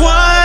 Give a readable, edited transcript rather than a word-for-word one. Why?